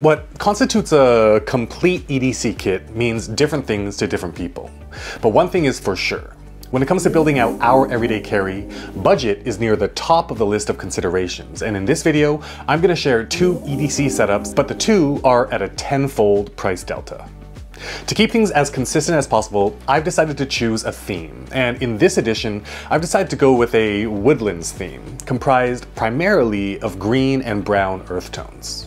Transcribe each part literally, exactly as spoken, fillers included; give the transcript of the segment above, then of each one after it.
What constitutes a complete E D C kit means different things to different people. But one thing is for sure. When it comes to building out our everyday carry, budget is near the top of the list of considerations. And in this video, I'm going to share two E D C setups, but the two are at a tenfold price delta. To keep things as consistent as possible, I've decided to choose a theme, and in this edition, I've decided to go with a Woodlands theme, comprised primarily of green and brown earth tones.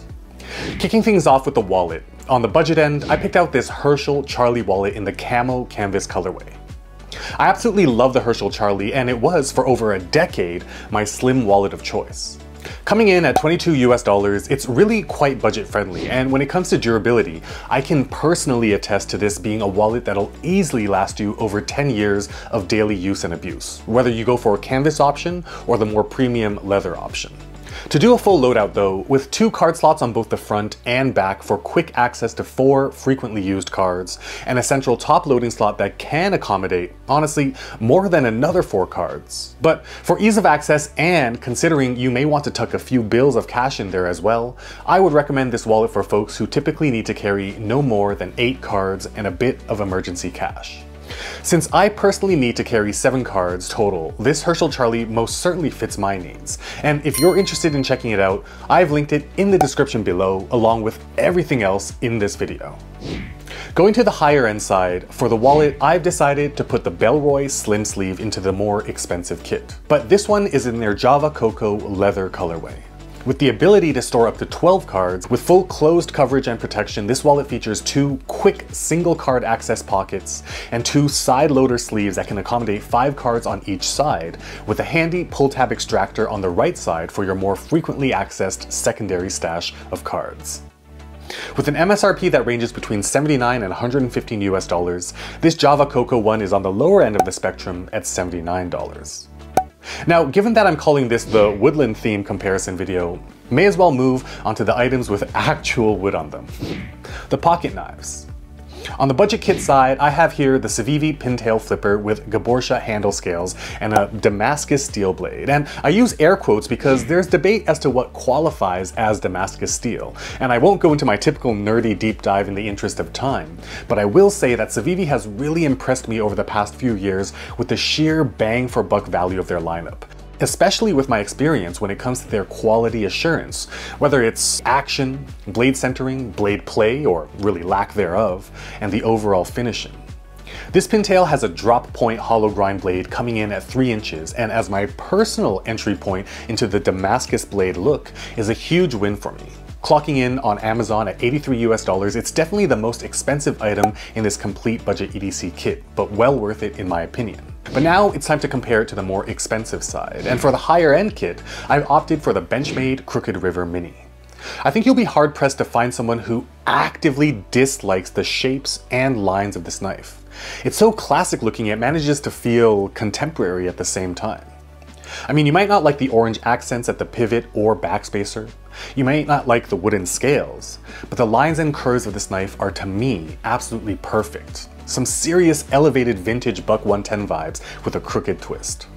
Kicking things off with the wallet. On the budget end, I picked out this Herschel Charlie wallet in the camo canvas colorway. I absolutely love the Herschel Charlie, and it was, for over a decade, my slim wallet of choice. Coming in at twenty-two US dollars, it's really quite budget friendly, and when it comes to durability, I can personally attest to this being a wallet that'll easily last you over ten years of daily use and abuse, whether you go for a canvas option or the more premium leather option. To do a full loadout though, with two card slots on both the front and back for quick access to four frequently used cards, and a central top loading slot that can accommodate, honestly, more than another four cards. But for ease of access and considering you may want to tuck a few bills of cash in there as well, I would recommend this wallet for folks who typically need to carry no more than eight cards and a bit of emergency cash. Since I personally need to carry seven cards total, this Herschel Charlie most certainly fits my needs. And if you're interested in checking it out, I've linked it in the description below along with everything else in this video. Going to the higher end side, for the wallet, I've decided to put the Bellroy Slim Sleeve into the more expensive kit. But this one is in their Java Cocoa leather colorway. With the ability to store up to twelve cards, with full closed coverage and protection, this wallet features two quick single card access pockets and two side loader sleeves that can accommodate five cards on each side, with a handy pull tab extractor on the right side for your more frequently accessed secondary stash of cards. With an M S R P that ranges between seventy-nine and one hundred fifteen US dollars, this Java Cocoa one is on the lower end of the spectrum at seventy-nine dollars. Now, given that I'm calling this the woodland theme comparison video, may as well move onto the items with actual wood on them. The pocket knives. On the budget kit side, I have here the Civivi Pintail Flipper with Gaborsha handle scales and a Damascus steel blade. And I use air quotes because there's debate as to what qualifies as Damascus steel. And I won't go into my typical nerdy deep dive in the interest of time, but I will say that Civivi has really impressed me over the past few years with the sheer bang for buck value of their lineup, especially with my experience when it comes to their quality assurance, whether it's action, blade centering, blade play, or really lack thereof, and the overall finishing. This pintail has a drop point hollow grind blade coming in at three inches, and as my personal entry point into the Damascus blade look is a huge win for me. Clocking in on Amazon at eighty-three US dollars, it's definitely the most expensive item in this complete budget E D C kit, but well worth it in my opinion. But now it's time to compare it to the more expensive side, and for the higher end kit, I've opted for the Benchmade Crooked River Mini. I think you'll be hard pressed to find someone who actively dislikes the shapes and lines of this knife. It's so classic looking, it manages to feel contemporary at the same time. I mean, you might not like the orange accents at the pivot or backspacer, you might not like the wooden scales, but the lines and curves of this knife are, to me, absolutely perfect. Some serious elevated vintage buck one ten vibes with a crooked twist.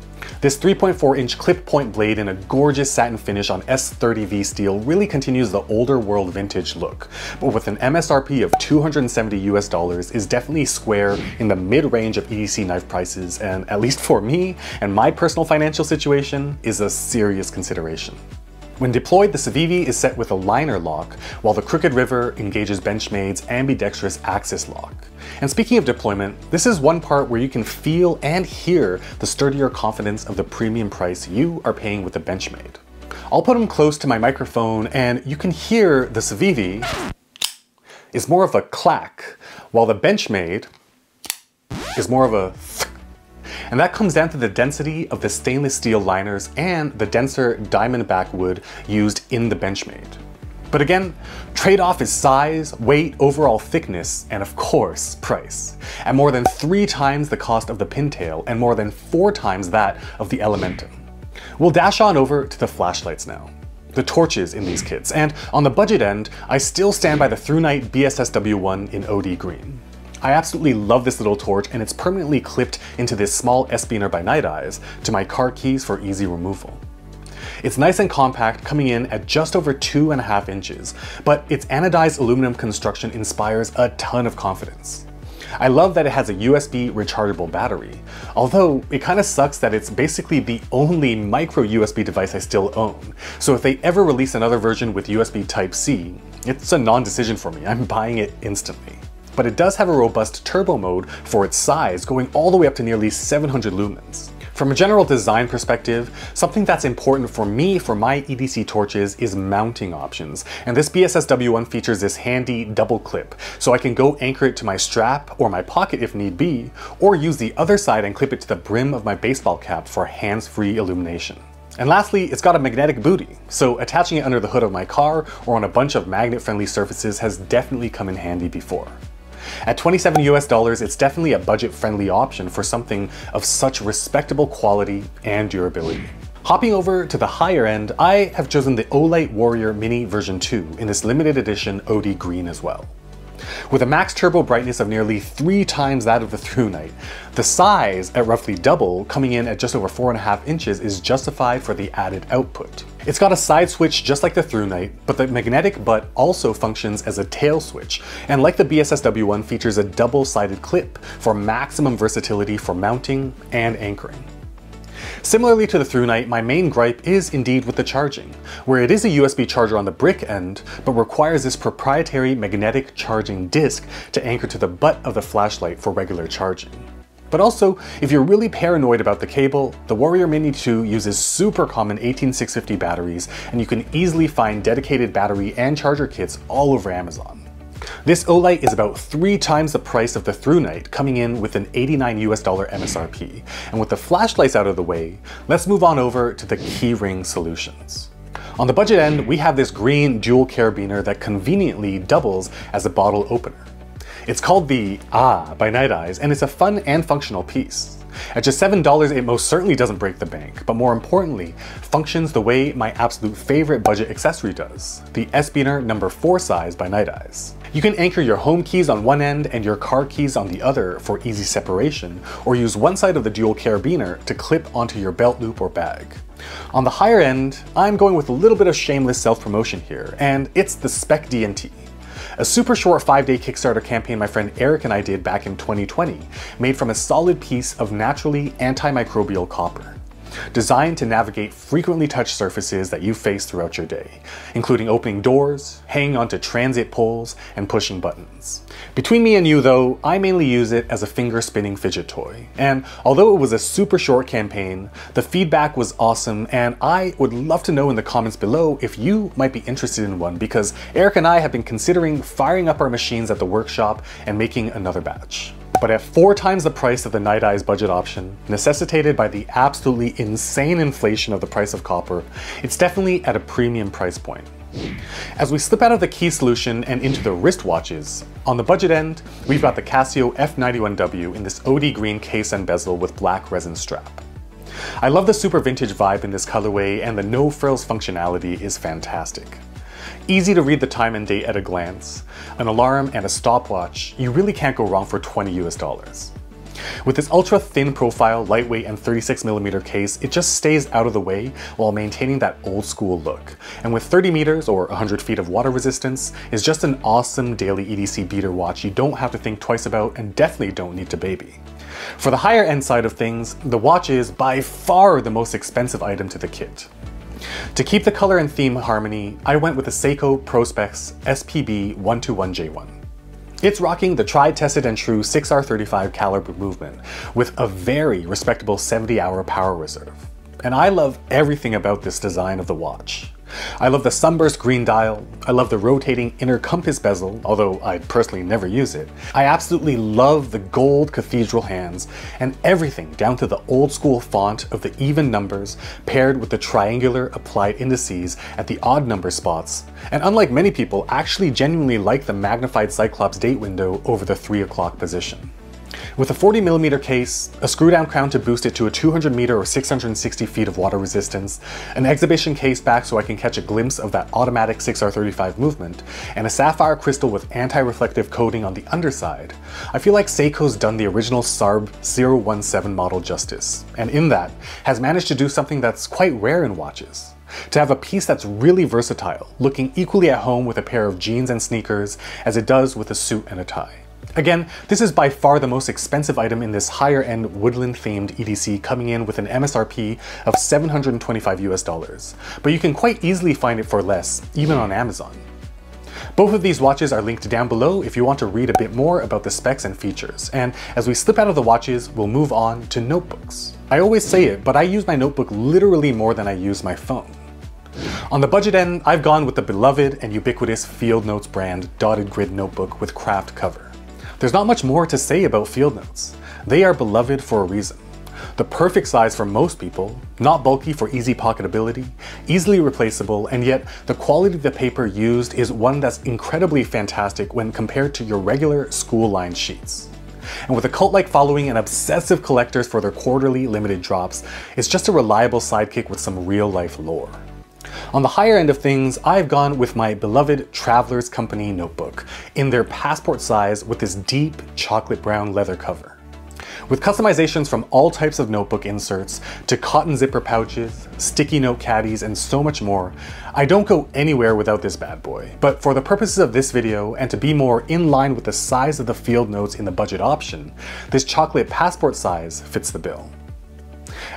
This three point four inch clip point blade in a gorgeous satin finish on S thirty V steel really continues the older world vintage look, but with an M S R P of two hundred seventy US dollars is definitely square in the mid-range of E D C knife prices, and at least for me and my personal financial situation, is a serious consideration. When deployed, the Civivi is set with a liner lock, while the Crooked River engages Benchmade's ambidextrous axis lock. And speaking of deployment, this is one part where you can feel and hear the sturdier confidence of the premium price you are paying with the Benchmade. I'll put them close to my microphone, and you can hear the Civivi is more of a clack, while the Benchmade is more of a th. And that comes down to the density of the stainless steel liners and the denser diamondback wood used in the Benchmade. But again, trade-off is size, weight, overall thickness, and of course, price. At more than three times the cost of the Pintail and more than four times that of the Elementum. We'll dash on over to the flashlights now. The torches in these kits, and on the budget end, I still stand by the Thrunite B S S W one in O D green. I absolutely love this little torch, and it's permanently clipped into this small S-Biner by Nite-Ize to my car keys for easy removal. It's nice and compact, coming in at just over two and a half inches, but its anodized aluminum construction inspires a ton of confidence. I love that it has a U S B rechargeable battery, although it kind of sucks that it's basically the only micro U S B device I still own. So if they ever release another version with U S B Type C, it's a non-decision for me. I'm buying it instantly. But it does have a robust turbo mode for its size, going all the way up to nearly seven hundred lumens. From a general design perspective, something that's important for me for my E D C torches is mounting options, and this B S S W one features this handy double clip, so I can go anchor it to my strap or my pocket if need be, or use the other side and clip it to the brim of my baseball cap for hands-free illumination. And lastly, it's got a magnetic booty, so attaching it under the hood of my car or on a bunch of magnet-friendly surfaces has definitely come in handy before. At twenty-seven US dollars, it's definitely a budget-friendly option for something of such respectable quality and durability. Hopping over to the higher end, I have chosen the Olight Warrior Mini version two in this limited edition O D green as well. With a max turbo brightness of nearly three times that of the Thrunite, the size at roughly double, coming in at just over four and a half inches, is justified for the added output. It's got a side switch just like the Thrunite, but the magnetic butt also functions as a tail switch, and like the B S S W one, features a double-sided clip for maximum versatility for mounting and anchoring. Similarly to the Thrunite, my main gripe is indeed with the charging, where it is a U S B charger on the brick end, but requires this proprietary magnetic charging disc to anchor to the butt of the flashlight for regular charging. But also, if you're really paranoid about the cable, the Warrior Mini two uses super common eighteen six fifty batteries, and you can easily find dedicated battery and charger kits all over Amazon. This Olight is about three times the price of the Thrunite, coming in with an eighty-nine US dollar M S R P. And with the flashlights out of the way, let's move on over to the keyring solutions. On the budget end, we have this green dual carabiner that conveniently doubles as a bottle opener. It's called the Ahhh by Nite-Ize, and it's a fun and functional piece. At just seven dollars, it most certainly doesn't break the bank, but more importantly, functions the way my absolute favorite budget accessory does, the S-Biner number four size by Nite-Ize. You can anchor your home keys on one end and your car keys on the other for easy separation, or use one side of the dual carabiner to clip onto your belt loop or bag. On the higher end, I'm going with a little bit of shameless self-promotion here, and it's the SPEC D N T. A super short five day Kickstarter campaign my friend Eric and I did back in twenty twenty, made from a solid piece of naturally antimicrobial copper, designed to navigate frequently touched surfaces that you face throughout your day, including opening doors, hanging onto transit poles, and pushing buttons. Between me and you though, I mainly use it as a finger-spinning fidget toy, and although it was a super short campaign, the feedback was awesome, and I would love to know in the comments below if you might be interested in one, because Eric and I have been considering firing up our machines at the workshop and making another batch. But at four times the price of the Nite-Ize budget option, necessitated by the absolutely insane inflation of the price of copper, it's definitely at a premium price point. As we slip out of the key solution and into the wristwatches, on the budget end, we've got the Casio F ninety-one W in this O D green case and bezel with black resin strap. I love the super vintage vibe in this colorway, and the no-frills functionality is fantastic. Easy to read the time and date at a glance, an alarm and a stopwatch, you really can't go wrong for twenty US dollars. With this ultra thin profile, lightweight, and thirty-six millimeter case, it just stays out of the way while maintaining that old school look. And with thirty meters or one hundred feet of water resistance, it's just an awesome daily E D C beater watch you don't have to think twice about and definitely don't need to baby. For the higher end side of things, the watch is by far the most expensive item to the kit. To keep the color and theme harmony, I went with the Seiko Prospex S P B one two one J one. It's rocking the tried, tested, and true six R thirty-five caliber movement with a very respectable seventy hour power reserve. And I love everything about this design of the watch. I love the sunburst green dial, I love the rotating inner compass bezel, although I personally never use it. I absolutely love the gold cathedral hands, and everything down to the old school font of the even numbers paired with the triangular applied indices at the odd number spots, and unlike many people, actually genuinely like the magnified Cyclops date window over the three o'clock position. With a forty millimeter case, a screw-down crown to boost it to a two hundred meter or six hundred sixty feet of water resistance, an exhibition case back so I can catch a glimpse of that automatic six R thirty-five movement, and a sapphire crystal with anti-reflective coating on the underside, I feel like Seiko's done the original Sarb zero one seven model justice, and in that, has managed to do something that's quite rare in watches. to have a piece that's really versatile, looking equally at home with a pair of jeans and sneakers as it does with a suit and a tie. Again, this is by far the most expensive item in this higher-end woodland-themed E D C, coming in with an M S R P of seven hundred twenty-five U S dollars, but you can quite easily find it for less, even on Amazon. Both of these watches are linked down below if you want to read a bit more about the specs and features, and as we slip out of the watches, we'll move on to notebooks. I always say it, but I use my notebook literally more than I use my phone. On the budget end, I've gone with the beloved and ubiquitous Field Notes brand dotted grid notebook with craft cover. There's not much more to say about Field Notes. They are beloved for a reason. The perfect size for most people, not bulky for easy pocketability, easily replaceable, and yet the quality of the paper used is one that's incredibly fantastic when compared to your regular school-lined sheets. And with a cult-like following and obsessive collectors for their quarterly limited drops, it's just a reliable sidekick with some real-life lore. On the higher end of things, I've gone with my beloved Travelers Company notebook in their passport size with this deep chocolate brown leather cover. With customizations from all types of notebook inserts to cotton zipper pouches, sticky note caddies, and so much more, I don't go anywhere without this bad boy. But for the purposes of this video, and to be more in line with the size of the Field Notes in the budget option, this chocolate passport size fits the bill.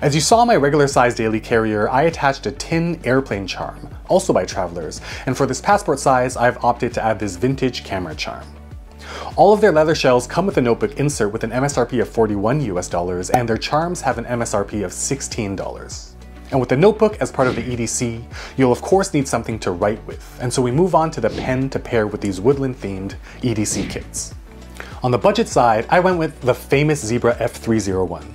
As you saw my regular size daily carrier, I attached a tin airplane charm, also by Travelers, and for this passport size, I've opted to add this vintage camera charm. All of their leather shells come with a notebook insert with an M S R P of forty-one U S dollars, and their charms have an M S R P of sixteen dollars. And with the notebook as part of the E D C, you'll of course need something to write with, and so we move on to the pen to pair with these woodland-themed E D C kits. On the budget side, I went with the famous Zebra F three oh one.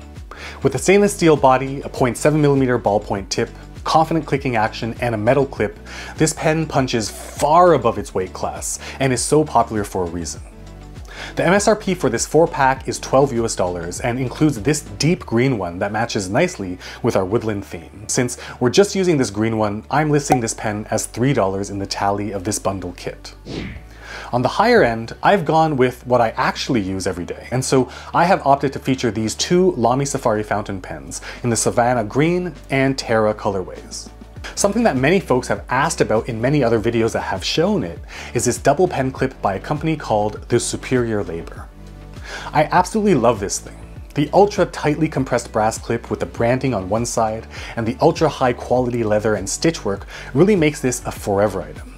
With a stainless steel body, a zero point seven millimeter ballpoint tip, confident clicking action, and a metal clip, this pen punches far above its weight class and is so popular for a reason. The M S R P for this four pack is twelve U S dollars and includes this deep green one that matches nicely with our woodland theme. Since we're just using this green one, I'm listing this pen as three dollars in the tally of this bundle kit. On the higher end, I've gone with what I actually use every day, and so I have opted to feature these two Lamy Safari fountain pens in the Savannah Green and Terra colorways. Something that many folks have asked about in many other videos that have shown it is this double pen clip by a company called The Superior Labor. I absolutely love this thing. The ultra tightly compressed brass clip with the branding on one side and the ultra high quality leather and stitchwork really makes this a forever item.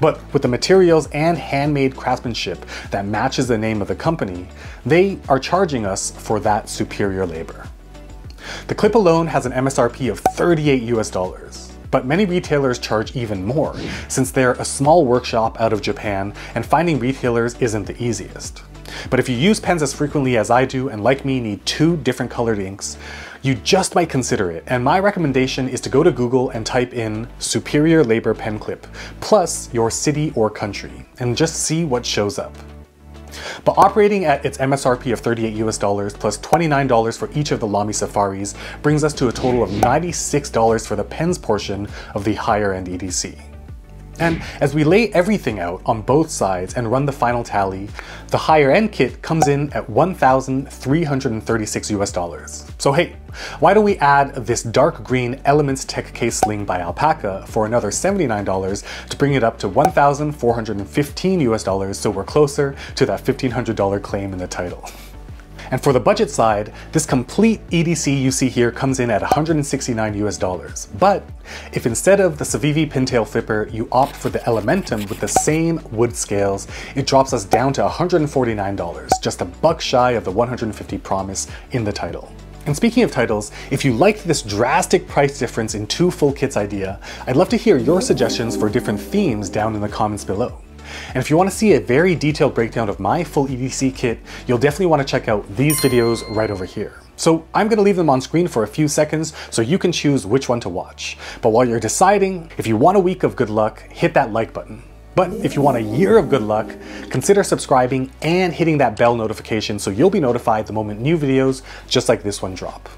But with the materials and handmade craftsmanship that matches the name of the company, they are charging us for that superior labor. The clip alone has an M S R P of thirty-eight U S dollars, but many retailers charge even more since they're a small workshop out of Japan and finding retailers isn't the easiest. But if you use pens as frequently as I do and like me need two different colored inks, you just might consider it, and my recommendation is to go to Google and type in Superior Labor Pen Clip plus your city or country and just see what shows up. But operating at its M S R P of thirty-eight U S dollars plus twenty-nine dollars for each of the Lamy Safaris brings us to a total of ninety-six dollars for the pens portion of the higher end E D C. And as we lay everything out on both sides and run the final tally, the higher end kit comes in at one thousand three hundred thirty-six U S dollars. So hey, why don't we add this dark green Elements Tech Case Sling by Alpaca for another seventy-nine dollars to bring it up to one thousand four hundred fifteen U S dollars, so we're closer to that fifteen hundred dollar claim in the title. And for the budget side, this complete E D C you see here comes in at one hundred sixty-nine U S dollars. But if instead of the Civivi Pintail Flipper, you opt for the Elementum with the same wood scales, it drops us down to one hundred forty-nine dollars, just a buck shy of the one hundred fifty promise in the title. And speaking of titles, if you liked this drastic price difference in two full kits idea, I'd love to hear your suggestions for different themes down in the comments below. And if you want to see a very detailed breakdown of my full E D C kit, you'll definitely want to check out these videos right over here. So I'm going to leave them on screen for a few seconds so you can choose which one to watch. But while you're deciding, if you want a week of good luck, hit that like button. But if you want a year of good luck, consider subscribing and hitting that bell notification so you'll be notified the moment new videos just like this one drop.